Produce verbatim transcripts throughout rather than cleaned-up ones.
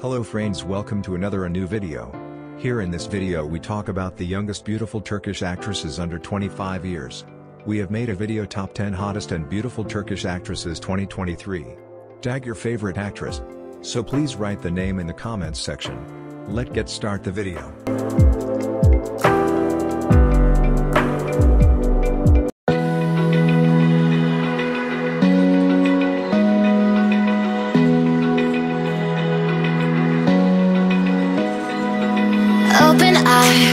Hello friends, welcome to another a new video. Here in this video we talk about the youngest beautiful Turkish actresses under twenty-five years. We have made a video top ten hottest and beautiful Turkish actresses twenty twenty-three. Tag your favorite actress. So please write the name in the comments section. Let's get start the video. Open eye,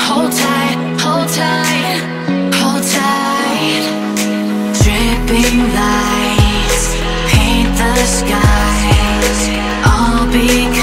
Hold tight, hold tight, hold tight. Dripping lights paint the skies, all because